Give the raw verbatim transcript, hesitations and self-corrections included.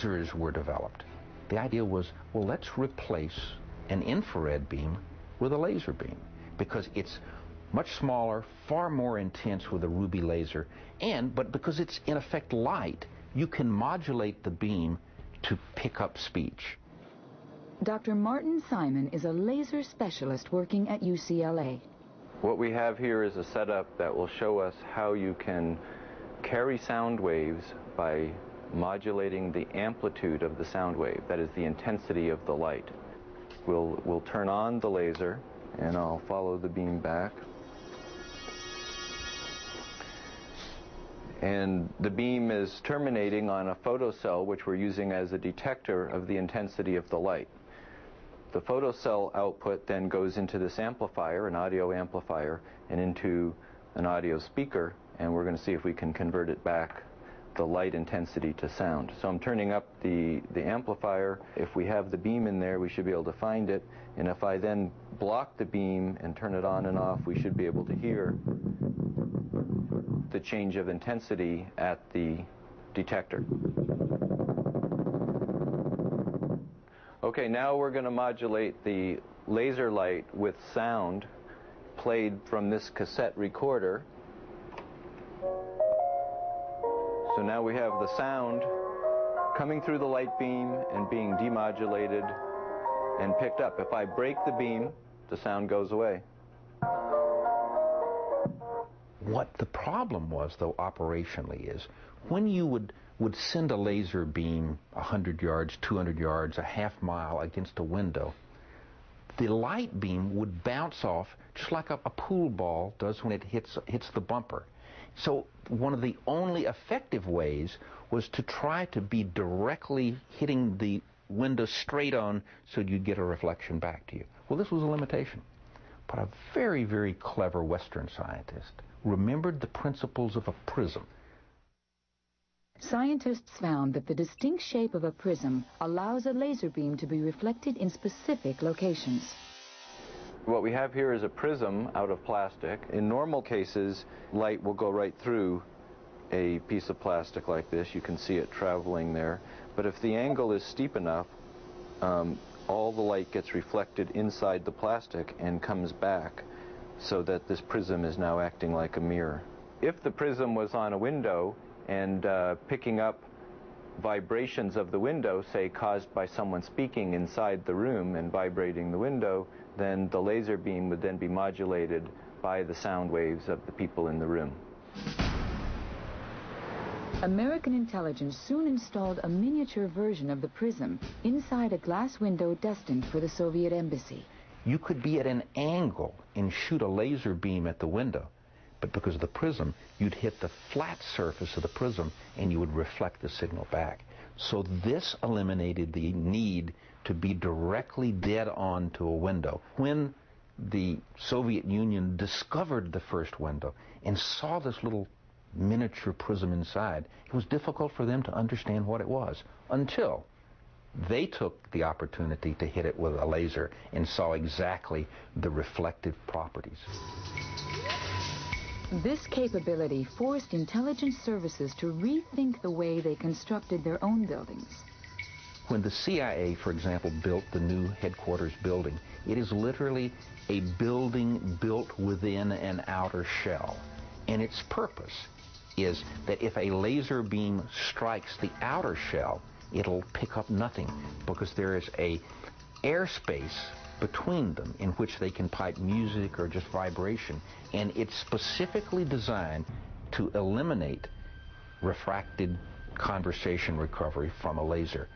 lasers were developed. The idea was, well, let's replace an infrared beam with a laser beam because it's much smaller, far more intense with a ruby laser, and but because it's in effect light, you can modulate the beam to pick up speech. Doctor Martin Simon is a laser specialist working at U C L A. What we have here is a setup that will show us how you can carry sound waves by modulating the amplitude of the sound wave, that is the intensity of the light. We'll, we'll turn on the laser, and I'll follow the beam back. And the beam is terminating on a photocell, which we're using as a detector of the intensity of the light. The photocell output then goes into this amplifier, an audio amplifier, and into an audio speaker, and we're going to see if we can convert it back the light intensity to sound. So I'm turning up the, the amplifier. If we have the beam in there, we should be able to find it. And if I then block the beam and turn it on and off, we should be able to hear the change of intensity at the detector. Okay, now we're going to modulate the laser light with sound played from this cassette recorder. So now we have the sound coming through the light beam and being demodulated and picked up. If I break the beam, the sound goes away. What the problem was, though, operationally is when you would, would send a laser beam one hundred yards, two hundred yards, a half mile against a window, the light beam would bounce off just like a, a pool ball does when it hits, hits the bumper. So one of the only effective ways was to try to be directly hitting the window straight on so you'd get a reflection back to you. Well, this was a limitation. But a very, very clever Western scientist remembered the principles of a prism. Scientists found that the distinct shape of a prism allows a laser beam to be reflected in specific locations. What we have here is a prism out of plastic. In normal cases, light will go right through a piece of plastic like this. You can see it traveling there. But if the angle is steep enough, um, all the light gets reflected inside the plastic and comes back, so that this prism is now acting like a mirror. If the prism was on a window and uh, picking up vibrations of the window, say caused by someone speaking inside the room and vibrating the window, then the laser beam would then be modulated by the sound waves of the people in the room. American intelligence soon installed a miniature version of the prism inside a glass window destined for the Soviet embassy. You could be at an angle and shoot a laser beam at the window, but because of the prism, you'd hit the flat surface of the prism and you would reflect the signal back. So this eliminated the need to be directly dead on to a window. When the Soviet Union discovered the first window and saw this little miniature prism inside, it was difficult for them to understand what it was until they took the opportunity to hit it with a laser and saw exactly the reflective properties. This capability forced intelligence services to rethink the way they constructed their own buildings. When the C I A, for example, built the new headquarters building, it is literally a building built within an outer shell. And its purpose is that if a laser beam strikes the outer shell, it'll pick up nothing because there is a airspace between them in which they can pipe music or just vibration, and it's specifically designed to eliminate refracted conversation recovery from a laser.